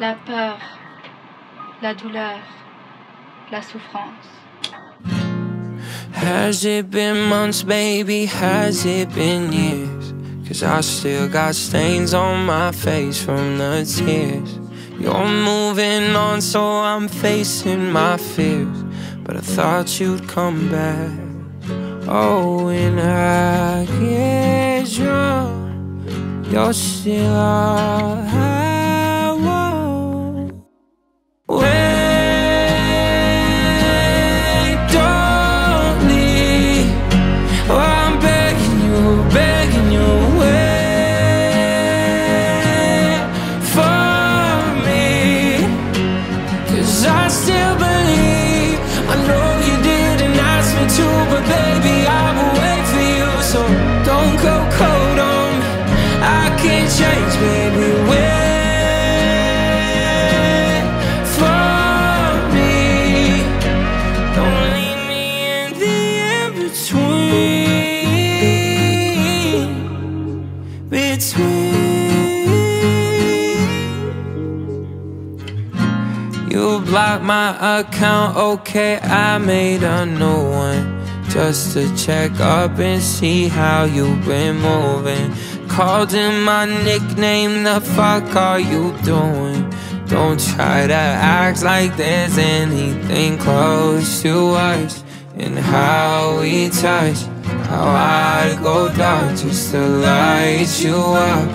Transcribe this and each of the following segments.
la peur, la douleur, la souffrance. Has it been months, baby? Has it been years? Cause I still got stains on my face from the tears. You're moving on, so I'm facing my fears. But I thought you'd come back. Oh, when I get drunk, you're still all I want. Wait, don't leave. Oh, I'm begging you, wait for me. Cause I still believe. I know you didn't ask me to, but baby, I will wait for you. So don't go cold on me. I can't change, baby. Wait for me. Don't leave me in the in-between. You blocked my account, okay, I made a new one, just to check up and see how you've been moving. Called in my nickname, the fuck are you doing? Don't try to act like there's anything close to us, and how we touch, how I'd go down just to light you up.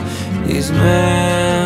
These men